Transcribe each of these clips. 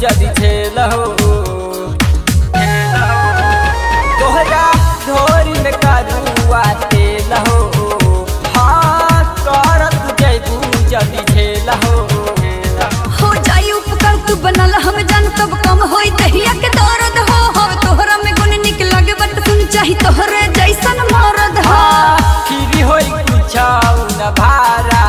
जदि झेल हो दोहरा धोरी में करुआ तेल हो हाँ करत जयू जदि झेल हो जायू उपकर तू बनल हम जान तब कम होई दहिया के दर्द हो तोहरा में गुण निक लगे बट सुन चाही तोहरे जैसन मरद हो खीरी होई कुछाऊ न भारा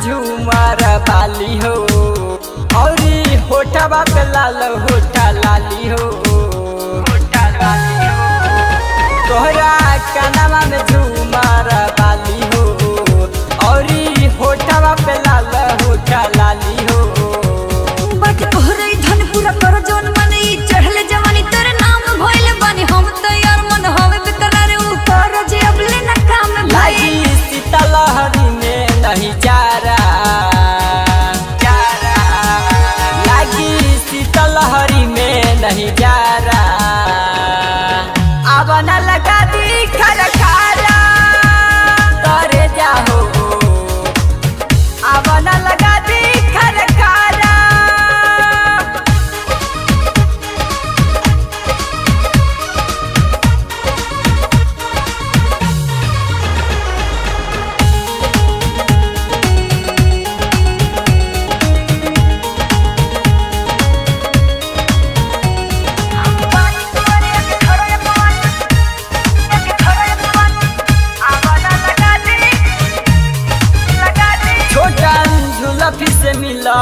झूमर बाली हो और होठा बाप लाल होठा लाली हो तोहरा कानावा में झूमर बाली हो और होठा बाप लाल होठा लाली हो बाकी तोहरे धन पूरा कर जोन मन ई चढ़ले जवानी तेरे नाम भइल बानी हम त यार मन होवे बेकरार ऊपर जे अबले न काम भाई सीता लहरी में नहीं जा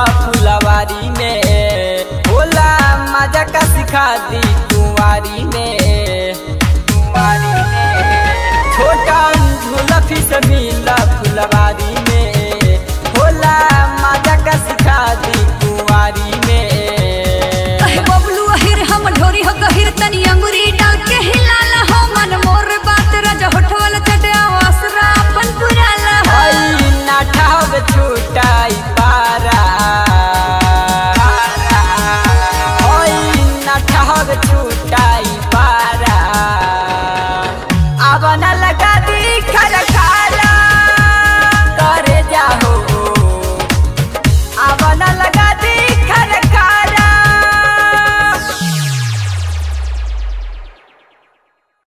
फुलवारी में होला मजा का सिखा दी तुम्हारी में छोटा झूला फिर मिला फुलवारी